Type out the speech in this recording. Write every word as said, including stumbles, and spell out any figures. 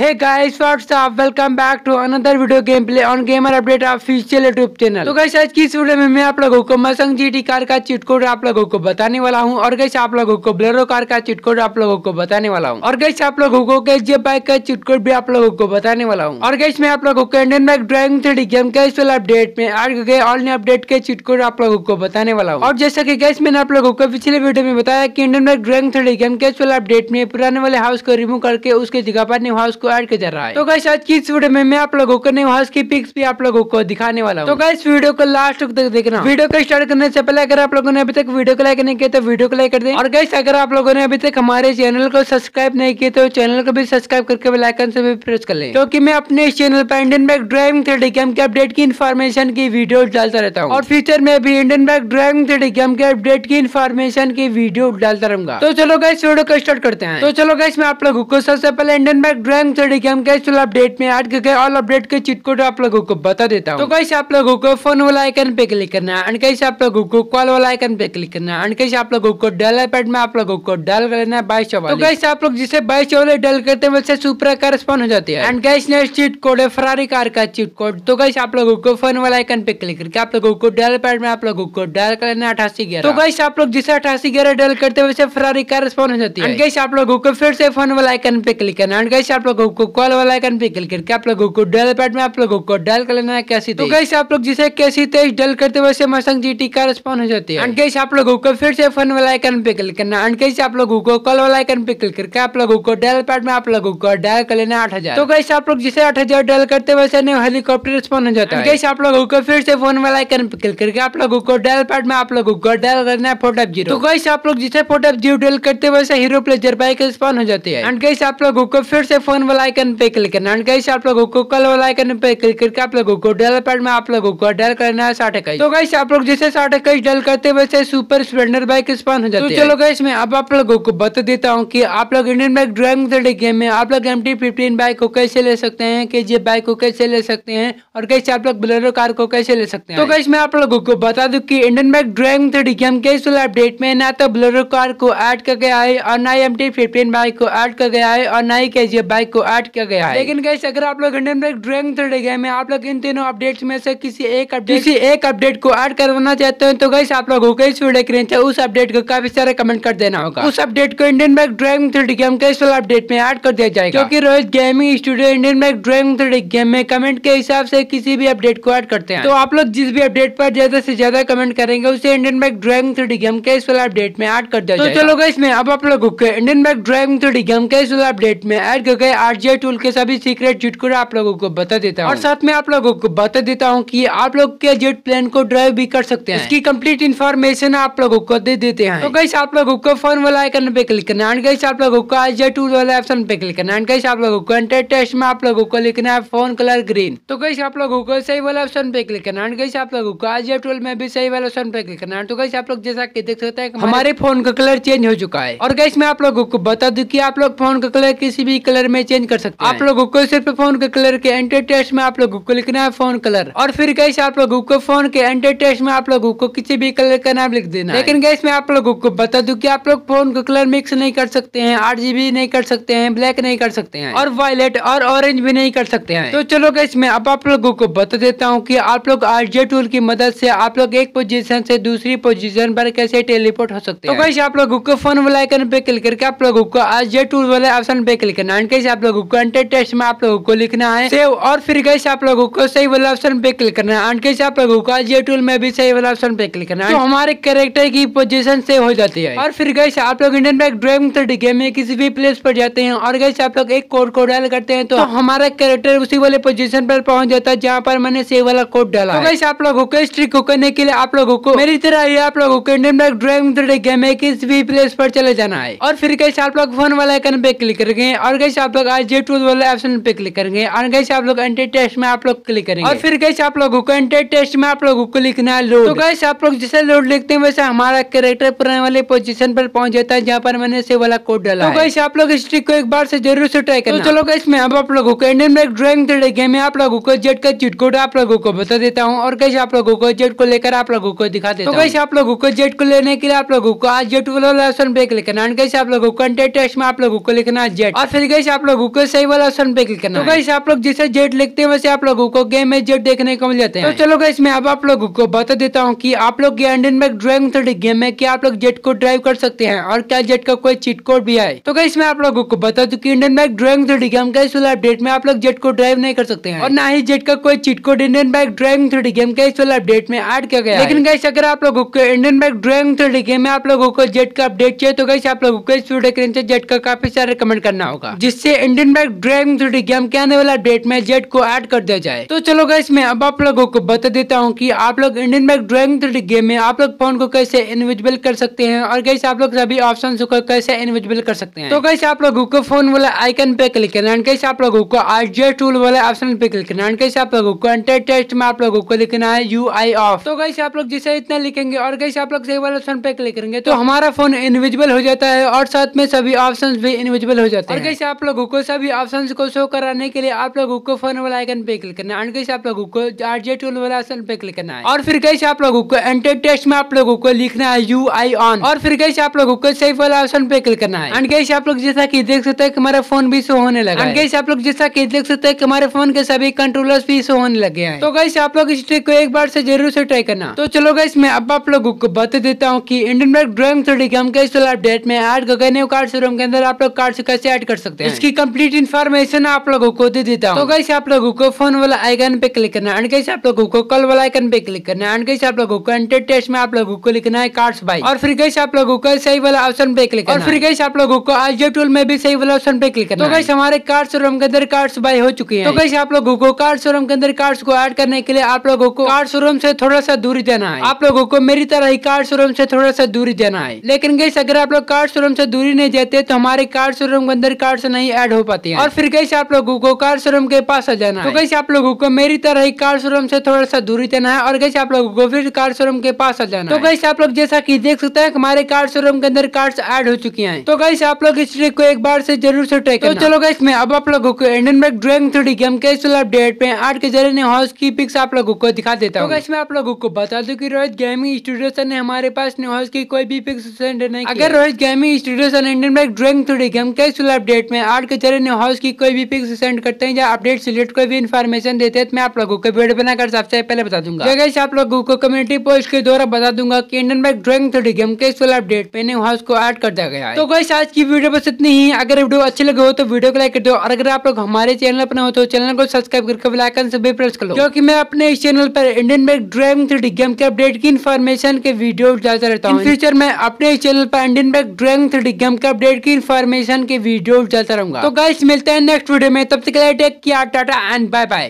Hey guys, what's up? Welcome back to another video gameplay on Gamer Update Official YouTube channel। तो guys आज की इस video में मैं आप लोगों को मसंग जीटी कार का चीट कोड आप लोगों को बताने वाला हूं, और गाइस आप लोगों को ब्लेरो कार का चीट कोड आप लोगों को बताने वाला हूं, और गाइस आप लोगों को के बाइक का चीट कोड भी आप लोगों को बताने वाला हूं। और गाइस मैं आप लोगों को Indian bike driving three D game के इस वाला अपडेट में आज गए ऑल न्यू अपडेट के चीट कोड आप लोगों को बताने वाला हूँ। और जैसा की गाइस मैंने आप लोगों को पिछले वीडियो में बताया की Indian bike driving three D game के इस वाला अपडेट में पुराने वाले हाउस को रिमूव करके उसके जगह पर न्यू हाउस ऐड किया जा रहा है। तो गाइस आज की इस वीडियो में मैं आप लोगों को न्यू हाउस की पिक्स भी आप लोगों को दिखाने वाला हूं। तो गाइस वीडियो को लास्ट तक देखना। वीडियो को स्टार्ट करने से पहले अगर आप लोगों ने अभी तक वीडियो को लाइक नहीं किया तो वीडियो को लाइक कर दें, और गाइस अगर आप लोगों ने अभी तक हमारे चैनल को सब्सक्राइब नहीं किया तो चैनल को भी सब्सक्राइब करके बेल आइकन से भी प्रेस कर लें, क्योंकि मैं अपने इस चैनल पर Indian bike driving three D game के अपडेट की इन्फॉर्मेशन की वीडियो डालता रहता हूँ, और फ्यूचर में भी Indian bike driving three D game के अपडेट की इन्फॉर्मेशन की वीडियो डालता रहूंगा। तो चलो गाइस वीडियो को स्टार्ट करते हैं। तो चलो गाइस मैं आप लोगों को सबसे पहले Indian bike driving three D game के चलो अपडेट में ऐड करके ऑल अपडेट के चीट कोड आप लोगों को बता देता हूँ। तो कैसे आप लोगों को फोन वाला आइकन पे क्लिक करना है, एंड कैसे आप लोगों को कॉल वाला आइकन पे क्लिक करना है, एंड कैसे आप लोगों को डायल पैड में आप लोगों को डायल करना है बाईस चौवालीस। तो कैसे आप लोग जिसे बाईस चौवालीस डायल करते हैं वैसे सुपरा कार स्पॉन हो जाती है। एंड कैसे नेक्स्ट चीट कोड है फरारी कार का चीट कोड। तो कैसे आप लोगों को फोन वाला आइकन पे क्लिक करके आप लोगों को डायल पैड में आप लोगों को डायल करना है अठासी ग्यारह। तो कैसे आप लोग जिसे अठासी ग्यारह डायल करते हैं वैसे फरारी कार स्पॉन हो जाती है। कैसे आप लोगों को फिर से फोन वाला आइकन पे क्लिक करना है, एंड कैसे आप लोगों को कॉल वाला आइकन पे क्लिक करके आप लोगों को डायल पैड में आप लोगों को डायल कर लेना है कैसी। तो कैसे आप लोग जिसे कैसी तेईस डायल करते हुए वैसे मसंग जीटी कार स्पॉन हो जाती है। एंड कैसे आप लोगों को फिर से फोन वाला आइकन पे क्लिक करना, एंड कैसे आप लोगों को कॉल वाला आइकन पे क्लिक करके आप लोगों को डायल पैड में आप लोगों को डायल कर लेना आठ हजार। तो कैसे आप लोग जिसे आठ हजार डायल करते वैसे न्यू हेलीकॉप्टर स्पॉन हो जाता है। कैसे आप लोगों को फिर से फोन वाला आइकन पे क्लिक करके आप लोगों को डायल पैड में आप लोगों को डायल करना है फोर डबल जीरो। तो कैसे आप लोग जिसे फोर डबल जीरो डायल करते वैसे हीरो प्लेजर बाइक स्पॉन हो जाती है। एंड कैसे आप लोगों को फिर से फोन वाला आइकन पे क्लिक करना, एंड कैसे आप लोगों को कॉल वाला आइकन पे क्लिक करके आप लोगों को डायल पैड में आप लोगों को डायल करना है साठ इक्कीस। तो गाइस आप लोग जैसे साठ इक्कीस डायल करते वैसे सुपर स्प्लेंडर बाइक स्पॉन हो जाती है। तो चलो गाइस मैं अब आप लोगों को बता देता हूँ कि आप लोग Indian bike driving three D game में आप लोग एमटी फिफ्टीन बाइक को कैसे ले सकते हैं, के जी बाइक को कैसे ले सकते हैं, और कैसे आप लोग बोलेरो कार को कैसे ले सकते हैं। तो गाइस मैं आप लोगों को बता दूं कि Indian bike driving three D game के इस वाले अपडेट में ना तो बोलेरो कार को ऐड किया गया है, और ना ही एमटी फिफ्टीन बाइक को ऐड किया गया है, और ना ही के जी बाइक को ऐड किया गया है। लेकिन गाइस अगर आप लोग Indian bike driving three D game में आप लोग इन तीनों अपडेट्स में से किसी एक अपडेट किसी एक अपडेट को ऐड करवाना चाहते हैं तो गाइस आप लोगों को इस वीडियो के नीचे उस अपडेट को काफी सारे कमेंट कर देना होगा। उस अपडेट को Indian bike driving three D game के इस वाला अपडेट में ऐड कर दिया जाएगा, क्योंकि Rohit gaming studio Indian bike driving three D game में कमेंट के हिसाब से किसी भी अपडेट को ऐड करते हैं। तो आप लोग जिस भी अपडेट पर ज्यादा से ज्यादा कमेंट करेंगे उसे Indian bike driving three D game के इस वाला अपडेट में ऐड कर दिया जाएगा। तो चलो गाइस मैं अब आप लोगों को Indian bike driving three D game के इस वाला अपडेट में ऐड कर गए आरजी टूल के सभी सीक्रेट चीट कोड आप लोगों को बता देता हूँ, और साथ में आप लोगों को बता देता हूँ कि आप लोग के जेट प्लेन को ड्राइव भी कर सकते हैं। इसकी कंप्लीट इन्फॉर्मेशन आप लोगों को दे देते हैं। तो गाइस आप लोगों को फोन वाला आइकन पे क्लिक करना, एंड गाइस आप लोगों को आरजी टूल वाला ऑप्शन पे क्लिक करना, एंड गाइस आप लोगों को एंटर टेस्ट में आप लोगों को लिखना है फोन कलर ग्रीन। तो गाइस आप लोगों को सही वाला ऑप्शन पे क्लिक करना, एंड गाइस आप लोगों को आरजी टूल में भी सही वाला ऑप्शन पे क्लिक करना। तो गाइस आप लोग जैसा कि देख सकते हैं हमारे फोन का कलर चेंज हो चुका है। और गाइस मैं आप लोगों को बता दूं कि आप लोग फोन का कलर किसी भी कलर में चेंज कर सकते हैं। आप लोगों को सिर्फ फोन के कलर के एंटर टेस्ट में आप लोगों को लिखना है फोन कलर, और फिर गैस आप लोगों को फोन के एंटर टेस्ट में आप लोगों को किसी भी कलर का नाम लिख देना। लेकिन गैस मैं आप लोगों को बता दूं कि आप लोग फोन का कलर मिक्स नहीं कर सकते हैं, आरजीबी नहीं कर सकते हैं, ब्लैक नहीं कर सकते हैं, और वायलेट और ऑरेंज भी नहीं कर सकते हैं। तो चलो गैस मैं अब आप लोगों को बता देता हूँ की आप लोग आरजे टूल की मदद से आप लोग एक पोजीशन से दूसरी पोजीशन पर कैसे टेलीपोर्ट हो सकते हैं। तो गैस आप लोगों को फोन वाले आइकन पे क्लिक करके आप लोगों को आरजे टूल वाले ऑप्शन पे क्लिक करना, कैसे आप लोगों को एंटर टेस्ट में आप लोगों को लिखना है सेव, और फिर गैस आप लोगों को सही वाला ऑप्शन पे क्लिक करना है, एंड कैसे आप लोगों को आरजी टूल में भी सही वाला ऑप्शन पे क्लिक करना है। तो हमारे कैरेक्टर की पोजीशन सेव हो जाती है। और फिर गैस आप लोग Indian bike driving three D game में किसी भी प्लेस पर जाते हैं, और गैस आप लोग एक कोड को डायल करते हैं तो, तो हमारा कैरेक्टर उसी वाले पोजीशन पर पहुंच जाता है जहां पर मैंने सेव वाला कोड डाला। तो गैस आप लोगों को इस ट्रिक को करने के लिए आप लोगों को मेरी तरह ही आप लोगों को Indian bike driving three D game में किसी भी प्लेस पर चले जाना है। और फिर गैस आप लोग फोन वाले आइकन पे क्लिक करेंगे, और गैस आप लोग आरजी टूल वाले ऑप्शन पे क्लिक करेंगे, और गैस आप लोग एंटर टेस्ट में आप लोग क्लिक करेंगे, और फिर गैस आप लोगों को एंटर टेस्ट में आप लोगों को लिखना है लोड। तो गाइस आप लोग जैसे लोड लिखते हैं वैसे हमारा कैरेक्टर पुराने वाले पोजीशन पर पहुंच जाता है जहां पर मैंने सेव वाला कोड डाला है। तो गाइस आप लोग इस ट्रिक को एक बार से जरूर से ट्राई करना। तो चलो गाइस मैं अब आप लोगों को Indian bike driving three D game में आप लोगों को जेट का चीट कोड आप लोगों को बता देता हूँ, और गाइस आप लोगों को जेट को लेकर आप लोगों को दिखा देता हूँ। तो गाइस आप लोगों को जेट को लेने के लिए आप लोगों को आज जेट वाला ऑप्शन पे क्लिक करना, एंड गाइस आप लोगों को एंटर टेस्ट में आप लोगों को लिखना जेट, और फिर गाइस आप लोगों ऊपर सही वाला ऑप्शन पे क्लिक करना है। तो गाइस आप लोग जैसे जेट लिखते हैं वैसे आप लोगों को गेम में जेट देखने को मिल जाते हैं। तो चलो गाइस मैं अब आप लोगों को बता देता हूँ कि आप लोग Indian bike driving three D game में क्या आप लोग जेट को ड्राइव कर सकते हैं और क्या जेट का कोई चीट कोड भी है। तो गाइस मैं आप लोगों को बता दूं कि Indian bike driving three D game का इस वाला अपडेट में आप लोग जेट को ड्राइव नहीं कर सकते हैं और ना ही जेट का कोई cheat code Indian bike driving three D game का इस वाला अपडेट में ऐड किया गया। लेकिन गाइस अगर आप लोगों को Indian bike driving three D game में आप लोगों को जेट का अपडेट चाहिए तो गाइस आप लोगों को इस वीडियो के नीचे जेट का काफी सारे कमेंट करना होगा जिससे Indian bike driving three D game के आने वाला अपडेट में जेट को ऐड कर दिया जाए। तो चलो गाइस मैं अब आप लोगों को बता देता हूँ कि आप लोग Indian bike driving three D game में आप लोग फोन को कैसे इनविजिबल कर सकते हैं और गाइस आप लोग सभी ऑप्शन को कैसे इनविजिबल कर सकते हैं। तो गाइस आप लोगों को फोन वाला आइकन पे क्लिक करना है, कैसे आप लोगों को आरजीएस टूल वाला ऑप्शन पे क्लिक करना है, कैसे आप लोगों को एंटर टेक्स्ट में आप लोगों को लिखना है यू आई ऑफ। तो गाइस आप लोग जैसे इतना लिखेंगे और गाइस आप लोग सही वाले ऑप्शन पे क्लिक करेंगे तो हमारा फोन इनविजिबल हो जाता है और साथ में सभी ऑप्शन भी इनविजिबल हो जाते हैं। और कैसे आप लोगों को सभी ऑप्शन को शो कराने के लिए आप लोगों को फोन वाला आइकन पे क्लिक करना है और कैसे आप लोगों को आरजीएस टूल वाला ऑप्शन पे क्लिक करना है और फिर कैसे आप लोगों को एंटर टेक्स्ट में आप लोगों को लिखना है यू आई ऑन और फिर कैसे आप लोगों को सेव वाला ऑप्शन पे क्लिक करना है। एंड गाइस आप लोग जैसा कि देख सकते हैं हमारा फोन भी शो होने लगा है। एंड गाइस आप लोग जैसा कि देख सकते हैं हमारे फोन के सभी कंट्रोलर्स भी शो होने लगे हैं। तो गाइस आप लोग इस ट्रिक को एक बार से जरूर से ट्राई करना। तो चलो गाइस मैं अब आप लोगों को बता देता हूँ कि Indian bike driving three D game का इस वाला अपडेट में ऐड गए न्यू कार शोरूम के अंदर आप लोग कार से कैसे ऐड कर सकते हैं इसकी कंप्लीट इन्फॉर्मेशन आप लोगों को दे देता हूँ। तो गाइस आप लोगों को फोन वाला आइकन पे क्लिक करना है, एंड गाइस आप लोगों को कॉल वाला आइकन पे क्लिक करना है, एंड गाइस आप लोगों को एंटर टेक्स्ट में आप लोगों को लिखना है कार्स बाइक और फिर गाइस आप लोगों को सही वाला ऑप्शन पे क्लिक और फिर गाइस आप लोगों को आरजे टूल में भी सही वाला ऑप्शन पे क्लिक करना। तो गाइस हमारे कार शोरूम के अंदर कार्स बाय हो चुकी है। तो गाइस आप लोगों को कार शोरूम के अंदर कार्स को ऐड करने के लिए आप लोगों को कार शोरूम से थोड़ा सा दूरी देना है। आप लोगों को मेरी तरह ही कार शोरूम से थोड़ा सा दूरी देना है, लेकिन गाइस अगर आप लोग कार शोरूम से दूरी नहीं देते तो हमारे कार शोरूम के अंदर कार्स नहीं ऐड हो पाती है। और फिर गाइस आप लोगों को कार शोरूम के पास आ जाना है। तो गाइस आप लोगों को मेरी तरह ही कार शोरूम से थोड़ा सा दूरी देना है और गाइस आप लोगों को फिर कार शोरूम के पास आ जाना है। तो गाइस आप लोग जैसा कि देख सकते हैं हमारे कार शोरूम के अंदर कार्स ऐड हो चुकी हैं। तो गाइस आप लोग इस ट्रिक को एक बार से जरूर से ट्राई करना। तो चलो गाइस मैं अब आप लोगों को Indian bike driving three D game के इस अपडेट पे ऐड के जरिए हाउस की पिक्स आप लोगों को दिखा देता हूं। तो गाइस मैं आप लोगों को बता दूं कि रोहित गेमिंग स्टूडियो से हमारे पास न्यू हाउस की कोई भी पिक्स सेंड नहीं। अगर रोहित गेमिंग स्टूडियो से Indian bike driving three D game के इस अपडेट में ऐड के जरिए न्यू हाउस की कोई भी पिक्स सेंड करते हैं या अपडेट रिलेटेड कोई भी इन्फॉर्मेशन देते हैं तो मैं आप लोगों को वीडियो बनाकर सबसे पहले बता दूंगा। गाइस आप लोगों को कम्युनिटी पोस्ट के द्वारा बता दूंगा कि Indian bike driving three D game के इस अपडेट में न्यू हाउस को ऐड कर दिया गया है। तो गाइस आज की वीडियो बस इतनी ही। अगर वीडियो अच्छी लगे हो तो वीडियो को लाइक कर दो और अगर आप लोग हमारे चैनल पर न हो तो चैनल को सब्सक्राइब करके बेल आइकन से भी प्रेस कर लो, क्योंकि मैं अपने इस चैनल पर Indian bike driving three D game के अपडेट की इन्फॉर्मेशन के वीडियो डालता रहता हूँ। फ्यूचर में अपने इस चैनल पर Indian bike driving three D game के अपडेट की इन्फॉर्मेशन के वीडियो डालता रहूंगा। तो गाइस मिलते हैं नेक्स्ट वीडियो में, तब तक के लिए take care, tata and bye bye.